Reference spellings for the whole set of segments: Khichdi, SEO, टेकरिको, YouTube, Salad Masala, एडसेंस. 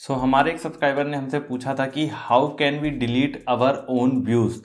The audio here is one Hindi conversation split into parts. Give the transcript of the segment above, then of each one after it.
सो हमारे एक सब्सक्राइबर ने हमसे पूछा था कि how can we delete our own views,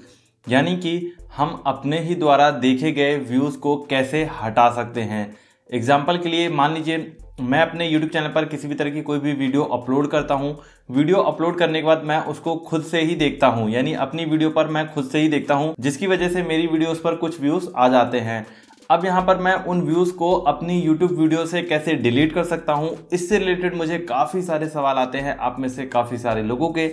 यानी कि हम अपने ही द्वारा देखे गए व्यूज़ को कैसे हटा सकते हैं। एग्जाम्पल के लिए मान लीजिए मैं अपने YouTube चैनल पर किसी भी तरह की कोई भी वीडियो अपलोड करता हूँ। वीडियो अपलोड करने के बाद मैं उसको खुद से ही देखता हूँ, यानी अपनी वीडियो पर मैं खुद से ही देखता हूँ, जिसकी वजह से मेरी वीडियोस पर कुछ व्यूज़ आ जाते हैं। अब यहाँ पर मैं उन व्यूज़ को अपनी YouTube वीडियो से कैसे डिलीट कर सकता हूँ, इससे रिलेटेड मुझे काफ़ी सारे सवाल आते हैं आप में से काफ़ी सारे लोगों के।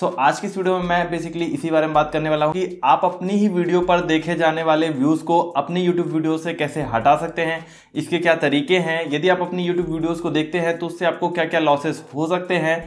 सो आज की इस वीडियो में मैं बेसिकली इसी बारे में बात करने वाला हूँ कि आप अपनी ही वीडियो पर देखे जाने वाले व्यूज़ को अपनी YouTube वीडियो से कैसे हटा सकते हैं, इसके क्या तरीके हैं, यदि आप अपनी YouTube वीडियोज़ को देखते हैं तो उससे आपको क्या क्या लॉसेस हो सकते हैं,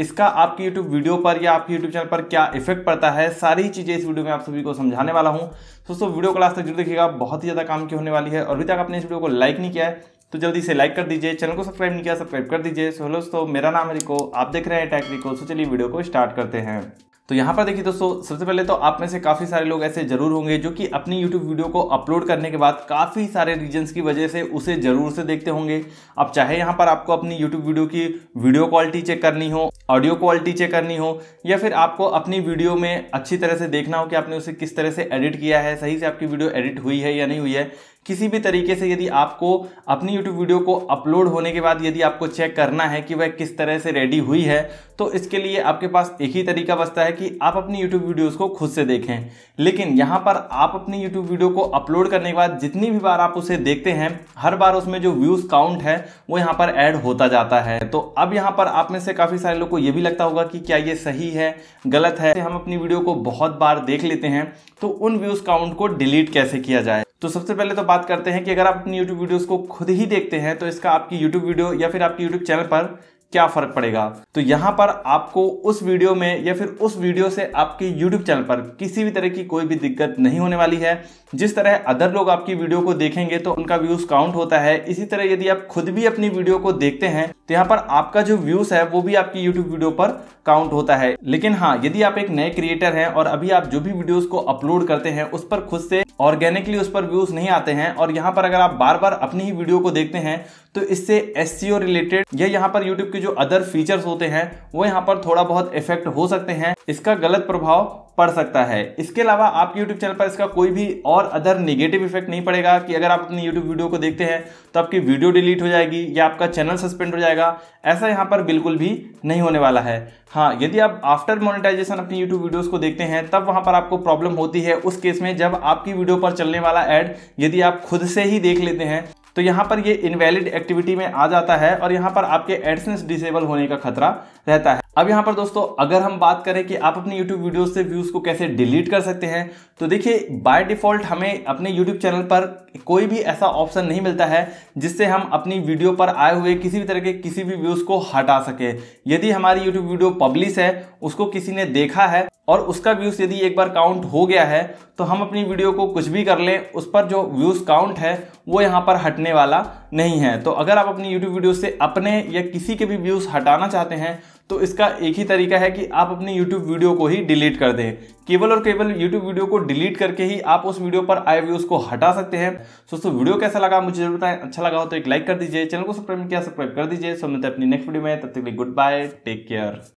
इसका आपकी YouTube वीडियो पर या आपके YouTube चैनल पर क्या इफेक्ट पड़ता है, सारी चीज़ें इस वीडियो में आप सभी को समझाने वाला हूं। दोस्तों वीडियो को लास्ट तक जरूर देखिएगा, बहुत ही ज़्यादा काम की होने वाली है। और अभी तक आपने इस वीडियो को लाइक नहीं किया है तो जल्दी से लाइक कर दीजिए, चैनल को सब्सक्राइब नहीं किया सब्सक्राइब कर दीजिए। सो हेलो दोस्तों, मेरा नाम है रिको, आप देख रहे हैं टेकरिको। सो चलिए वीडियो को स्टार्ट करते हैं। तो यहाँ पर देखिए दोस्तों, सबसे पहले तो आप में से काफ़ी सारे लोग ऐसे जरूर होंगे जो कि अपनी YouTube वीडियो को अपलोड करने के बाद काफ़ी सारे रीजंस की वजह से उसे ज़रूर से देखते होंगे। अब चाहे यहाँ पर आपको अपनी YouTube वीडियो की वीडियो क्वालिटी चेक करनी हो, ऑडियो क्वालिटी चेक करनी हो, या फिर आपको अपनी वीडियो में अच्छी तरह से देखना हो कि आपने उसे किस तरह से एडिट किया है, सही से आपकी वीडियो एडिट हुई है या नहीं हुई है। किसी भी तरीके से यदि आपको अपनी YouTube वीडियो को अपलोड होने के बाद यदि आपको चेक करना है कि वह किस तरह से रेडी हुई है, तो इसके लिए आपके पास एक ही तरीका बचता है कि आप अपनी YouTube वीडियोस को खुद से देखें। लेकिन यहाँ पर आप अपनी YouTube वीडियो को अपलोड करने के बाद जितनी भी बार आप उसे देखते हैं, हर बार उसमें जो व्यूज़ काउंट है वो यहाँ पर ऐड होता जाता है। तो अब यहाँ पर आप में से काफ़ी सारे लोग को ये भी लगता होगा कि क्या ये सही है गलत है, हम अपनी वीडियो को बहुत बार देख लेते हैं तो उन व्यूज़ काउंट को डिलीट कैसे किया जाए। तो सबसे पहले तो बात करते हैं कि अगर आप अपनी YouTube वीडियोस को खुद ही देखते हैं तो इसका आपकी YouTube वीडियो या फिर आपके YouTube चैनल पर क्या फ़र्क पड़ेगा। तो यहाँ पर आपको उस वीडियो में या फिर उस वीडियो से आपके YouTube चैनल पर किसी भी तरह की कोई भी दिक्कत नहीं होने वाली है। जिस तरह अदर लोग आपकी वीडियो को देखेंगे तो उनका व्यूज़ काउंट होता है, इसी तरह यदि आप खुद भी अपनी वीडियो को देखते हैं तो यहाँ पर आपका जो व्यूज़ है वो भी आपकी YouTube वीडियो पर काउंट होता है। लेकिन हाँ, यदि आप एक नए क्रिएटर हैं और अभी आप जो भी वीडियोज़ को अपलोड करते हैं उस पर खुद से ऑर्गेनिकली उस पर व्यूज़ नहीं आते हैं, और यहाँ पर अगर आप बार बार अपनी ही वीडियो को देखते हैं तो इससे SEO रिलेटेड या यहाँ पर YouTube के जो अदर फीचर्स होते हैं वो यहाँ पर थोड़ा बहुत इफेक्ट हो सकते हैं, इसका गलत प्रभाव पड़ सकता है। इसके अलावा आपके YouTube चैनल पर इसका कोई भी और अदर नेगेटिव इफेक्ट नहीं पड़ेगा कि अगर आप अपनी YouTube वीडियो को देखते हैं तो आपकी वीडियो डिलीट हो जाएगी या आपका चैनल सस्पेंड हो जाएगा, ऐसा यहाँ पर बिल्कुल भी नहीं होने वाला है। हाँ, यदि आप आफ्टर मोनेटाइजेशन अपनी YouTube वीडियोस को देखते हैं तब वहाँ पर आपको प्रॉब्लम होती है, उस केस में जब आपकी वीडियो पर चलने वाला ऐड यदि आप खुद से ही देख लेते हैं तो यहाँ पर ये इनवैलिड एक्टिविटी में आ जाता है और यहाँ पर आपके एडसेंस डिसेबल होने का खतरा रहता है। अब यहाँ पर दोस्तों अगर हम बात करें कि आप अपनी YouTube वीडियो से व्यूज़ को कैसे डिलीट कर सकते हैं, तो देखिए बाय डिफ़ॉल्ट हमें अपने YouTube चैनल पर कोई भी ऐसा ऑप्शन नहीं मिलता है जिससे हम अपनी वीडियो पर आए हुए किसी भी तरह के किसी भी व्यूज़ को हटा सकें। यदि हमारी YouTube वीडियो पब्लिश है, उसको किसी ने देखा है और उसका व्यूज़ यदि एक बार काउंट हो गया है तो हम अपनी वीडियो को कुछ भी कर लें उस पर जो व्यूज़ काउंट है वो यहाँ पर हटने वाला नहीं है। तो अगर आप अपनी YouTube वीडियो से अपने या किसी के भी व्यूज़ हटाना चाहते हैं तो इसका एक ही तरीका है कि आप अपनी YouTube वीडियो को ही डिलीट कर दें। केवल और केवल YouTube वीडियो को डिलीट करके ही आप उस वीडियो पर आए व्यूज़ को हटा सकते हैं। दोस्तों वीडियो कैसा लगा मुझे जरूर बताएं, अच्छा लगा हो तो एक लाइक कर दीजिए, चैनल को सब्सक्राइब किया सब्सक्राइब कर दीजिए। सो मिलते हैं अपनी नेक्स्ट वीडियो में, तब तक के लिए गुड बाय, टेक केयर।